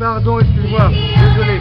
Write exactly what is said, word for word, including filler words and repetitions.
Pardon, excuse-moi, désolé.